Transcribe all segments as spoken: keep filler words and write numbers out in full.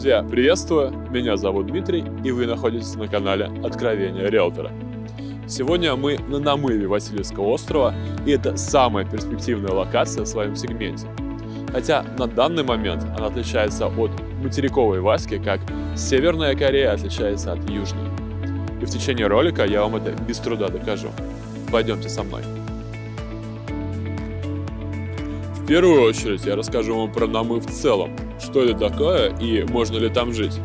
Друзья, приветствую! Меня зовут Дмитрий, и вы находитесь на канале Откровения Риэлтора. Сегодня мы на намыве Васильевского острова, и это самая перспективная локация в своем сегменте. Хотя на данный момент она отличается от материковой Васьки, как Северная Корея отличается от Южной. И в течение ролика я вам это без труда докажу. Пойдемте со мной. В первую очередь я расскажу вам про намыв в целом, что это такое и можно ли там жить.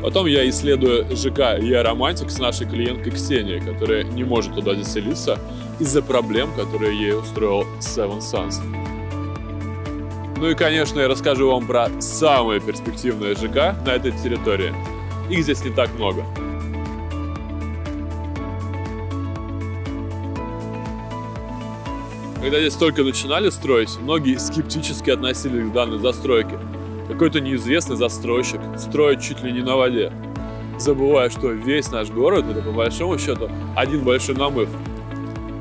Потом я исследую ЖК «Я романтик» с нашей клиенткой Ксенией, которая не может туда заселиться из-за проблем, которые ей устроил Seven Suns. Ну и, конечно, я расскажу вам про самые перспективные ЖК на этой территории. Их здесь не так много. Когда здесь только начинали строить, многие скептически относились к данной застройке. Какой-то неизвестный застройщик строит чуть ли не на воде, забывая, что весь наш город – это, по большому счету, один большой намыв.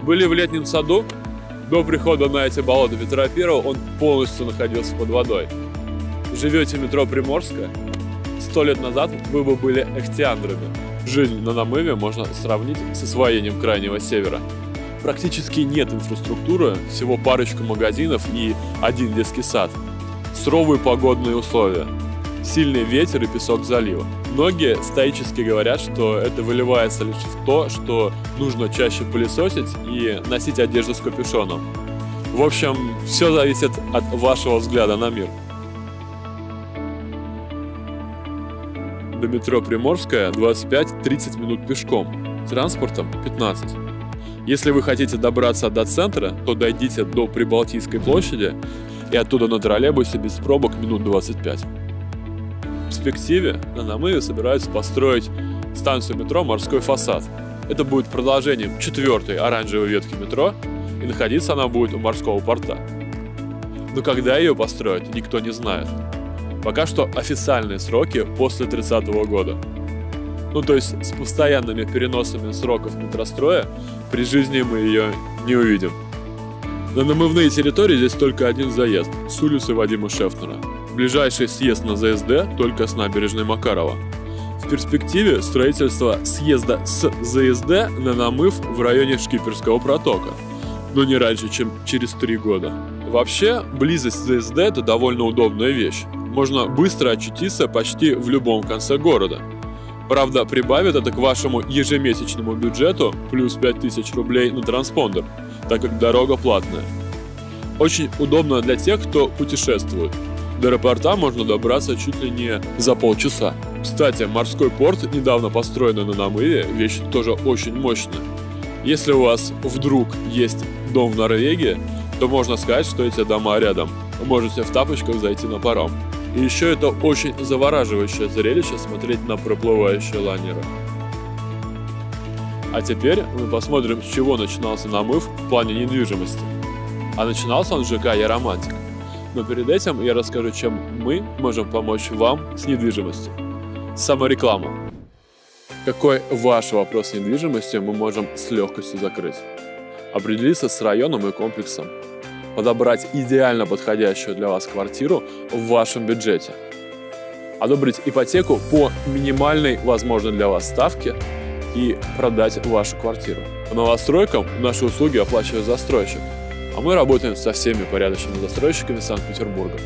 Были в Летнем саду, до прихода на эти болота Петра Первого он полностью находился под водой. Живете в метро Приморская? Сто лет назад вы бы были эхтиандрами. Жизнь на намыве можно сравнить с освоением Крайнего Севера. Практически нет инфраструктуры, всего парочку магазинов и один детский сад. Суровые погодные условия, сильный ветер и песок залива. Многие стоически говорят, что это выливается лишь в то, что нужно чаще пылесосить и носить одежду с капюшоном. В общем, все зависит от вашего взгляда на мир. До метро Приморская двадцать пять — тридцать минут пешком, транспортом пятнадцать. Если вы хотите добраться до центра, то дойдите до Прибалтийской площади и оттуда на троллейбусе без пробок минут двадцать пять. В перспективе на намыве собираются построить станцию метро «Морской фасад». Это будет продолжением четвертой оранжевой ветки метро, и находиться она будет у морского порта. Но когда ее построят, никто не знает. Пока что официальные сроки после тридцатого года. Ну то есть с постоянными переносами сроков метростроя при жизни мы ее не увидим. На намывные территории здесь только один заезд – с улицы Вадима Шефтера. Ближайший съезд на ЗСД только с набережной Макарова. В перспективе строительство съезда с ЗСД на намыв в районе Шкиперского протока, но не раньше, чем через три года. Вообще, близость ЗСД – это довольно удобная вещь. Можно быстро очутиться почти в любом конце города. Правда, прибавит это к вашему ежемесячному бюджету плюс пять тысяч рублей на транспондер, так как дорога платная. Очень удобно для тех, кто путешествует. До аэропорта можно добраться чуть ли не за полчаса. Кстати, морской порт, недавно построенный на намыве, вещь тоже очень мощная. Если у вас вдруг есть дом в Норвегии, то можно сказать, что эти дома рядом. Вы можете в тапочках зайти на паром. И еще это очень завораживающее зрелище смотреть на проплывающие лайнеры. А теперь мы посмотрим, с чего начинался намыв в плане недвижимости. А начинался он с ЖК «Я романтик». Но перед этим я расскажу, чем мы можем помочь вам с недвижимостью. Самореклама. Какой ваш вопрос с недвижимостью мы можем с легкостью закрыть? Определиться с районом и комплексом. Подобрать идеально подходящую для вас квартиру в вашем бюджете. Одобрить ипотеку по минимальной возможной для вас ставке и продать вашу квартиру. По новостройкам наши услуги оплачивает застройщик, а мы работаем со всеми порядочными застройщиками Санкт-Петербурга.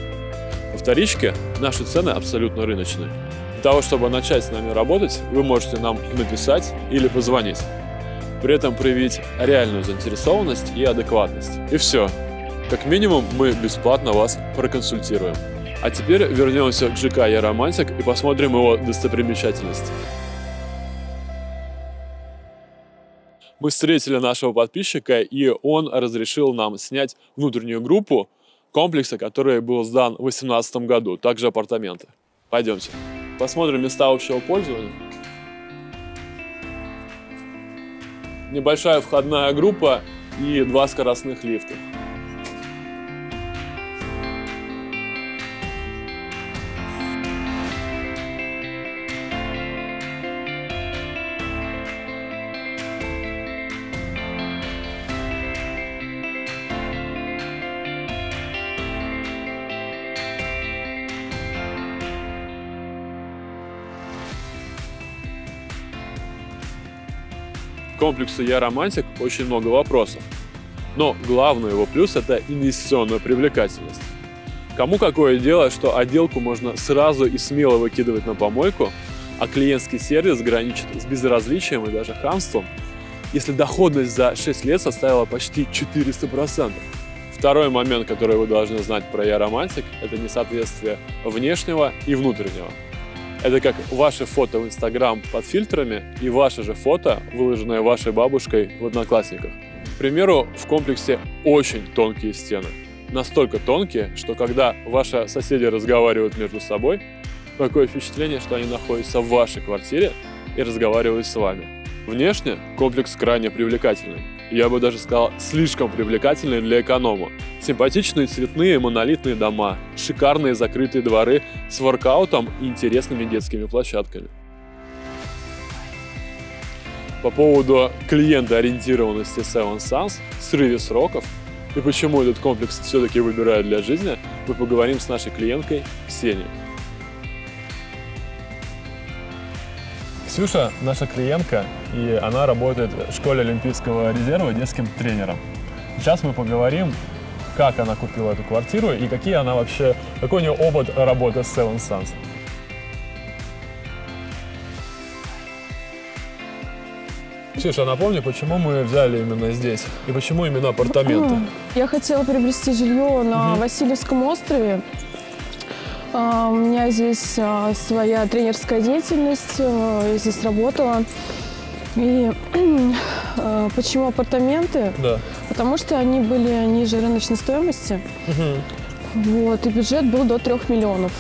Во вторичке наши цены абсолютно рыночные. Для того, чтобы начать с нами работать, вы можете нам написать или позвонить. При этом проявить реальную заинтересованность и адекватность. И все. Как минимум, мы бесплатно вас проконсультируем. А теперь вернемся к ЖК «Я романтик» и посмотрим его достопримечательности. Мы встретили нашего подписчика, и он разрешил нам снять внутреннюю группу комплекса, который был сдан в две тысячи восемнадцатом году, также апартаменты. Пойдемте. Посмотрим места общего пользования. Небольшая входная группа и два скоростных лифта. комплексу «Я романтик» очень много вопросов. Но главный его плюс – это инвестиционная привлекательность. Кому какое дело, что отделку можно сразу и смело выкидывать на помойку, а клиентский сервис граничит с безразличием и даже хамством, если доходность за шесть лет составила почти четыреста процентов. Второй момент, который вы должны знать про «Я романтик», это несоответствие внешнего и внутреннего. Это как ваши фото в Инстаграм под фильтрами и ваше же фото, выложенное вашей бабушкой в Одноклассниках. К примеру, в комплексе очень тонкие стены. Настолько тонкие, что когда ваши соседи разговаривают между собой, такое впечатление, что они находятся в вашей квартире и разговаривают с вами. Внешне комплекс крайне привлекательный. Я бы даже сказал, слишком привлекательный для эконома. Симпатичные цветные монолитные дома, шикарные закрытые дворы с воркаутом и интересными детскими площадками. По поводу клиентоориентированности Seven Suns, срыве сроков и почему этот комплекс все-таки выбирают для жизни, мы поговорим с нашей клиенткой Ксенией. Ксюша – наша клиентка, и она работает в Школе Олимпийского резерва детским тренером. Сейчас мы поговорим, как она купила эту квартиру и какие она вообще, какой у нее опыт работы с Seven Suns. Ксюша, напомни, почему мы взяли именно здесь и почему именно апартаменты? Я хотела приобрести жилье на угу. Васильевском острове. У меня здесь своя тренерская деятельность, я здесь работала. И почему апартаменты? Да. Потому что они были ниже рыночной стоимости. Угу. Вот, и бюджет был до трех миллионов.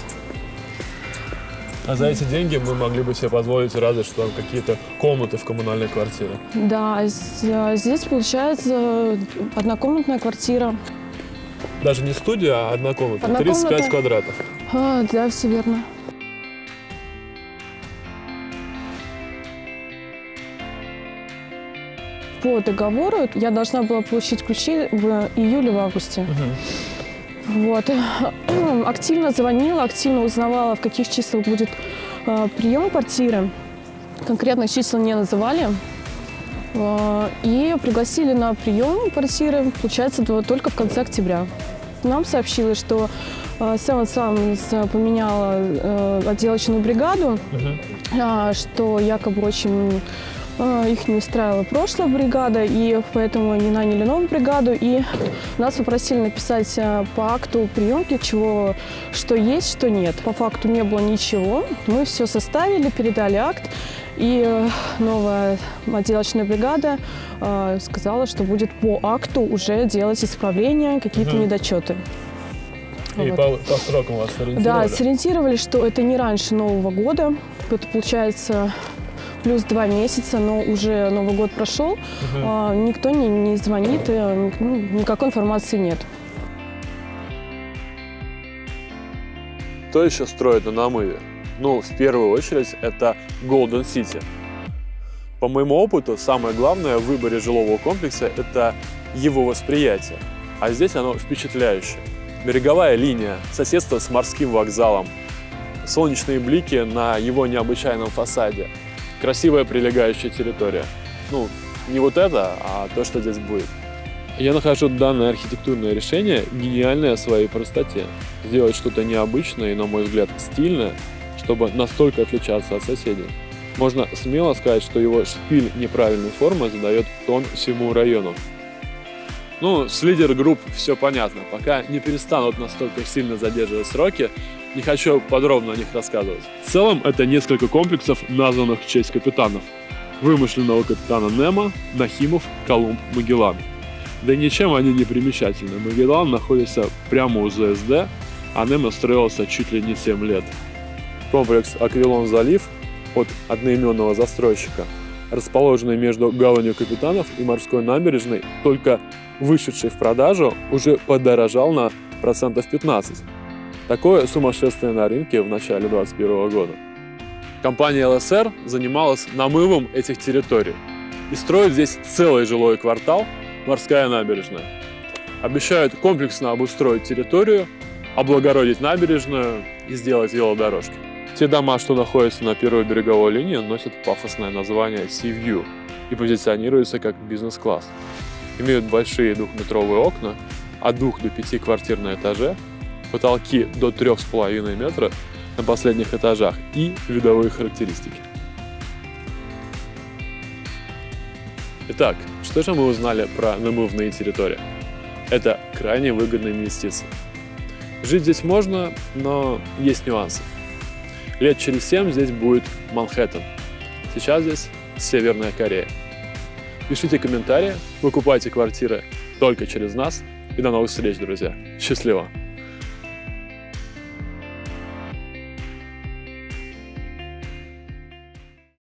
А за эти деньги мы могли бы себе позволить разве что какие-то комнаты в коммунальной квартире. Да, здесь получается однокомнатная квартира. Даже не студия, а одна комната. Одна тридцать пять квадратов. А, да, все верно. По договору я должна была получить ключи в июле-августе. Угу. Вот. Активно звонила, активно узнавала, в каких числах будет э, прием квартиры. Конкретных чисел не называли. Э, и пригласили на прием квартиры, получается, только в конце октября. Нам сообщили, что Seven Suns поменяла э, отделочную бригаду, uh-huh. э, что якобы очень э, их не устраивала прошлая бригада, и поэтому они наняли новую бригаду, и нас попросили написать по акту приемки, чего, что есть, что нет. По факту не было ничего, мы все составили, передали акт, и э, новая отделочная бригада э, сказала, что будет по акту уже делать исправления, какие-то uh-huh. недочеты. И вот. по, по срокам вас сориентировали? Да, сориентировали, что это не раньше Нового года. Это получается плюс два месяца, но уже Новый год прошел. Угу. А, никто не, не звонит, и, ну, никакой информации нет. Кто еще строит на Намыве? Ну, в первую очередь, это Golden City. По моему опыту, самое главное в выборе жилого комплекса – это его восприятие. А здесь оно впечатляющее. Береговая линия, соседство с морским вокзалом, солнечные блики на его необычайном фасаде, красивая прилегающая территория. Ну, не вот это, а то, что здесь будет. Я нахожу данное архитектурное решение гениальное в своей простоте. Сделать что-то необычное и, на мой взгляд, стильное, чтобы настолько отличаться от соседей. Можно смело сказать, что его шпиль неправильной формы задает тон всему району. Ну, с лидер-групп все понятно. Пока не перестанут настолько сильно задерживать сроки, не хочу подробно о них рассказывать. В целом, это несколько комплексов, названных в честь капитанов. Вымышленного капитана Нема, Нахимов, Колумб, Магеллан. Да и ничем они не примечательны. Магеллан находится прямо у ЗСД, а Нема строился чуть ли не семь лет. Комплекс «Аквилон-Залив» от одноименного застройщика, расположенный между гаванью Капитанов и Морской набережной, только вышедший в продажу, уже подорожал на процентов пятнадцать. Такое сумасшествие на рынке в начале две тысячи двадцать первого года. Компания эл эс эр занималась намывом этих территорий и строит здесь целый жилой квартал «Морская набережная». Обещают комплексно обустроить территорию, облагородить набережную и сделать велодорожки. Те дома, что находятся на первой береговой линии, носят пафосное название Sea View. и позиционируются как бизнес-класс. Имеют большие двухметровые окна, от двух до пяти квартир на этаже, потолки до трех с половиной метра на последних этажах и видовые характеристики. Итак, что же мы узнали про намывные территории? Это крайне выгодные инвестиции. Жить здесь можно, но есть нюансы. Лет через семь здесь будет Манхэттен. Сейчас здесь Северная Корея. Пишите комментарии, выкупайте квартиры только через нас. И до новых встреч, друзья. Счастливо!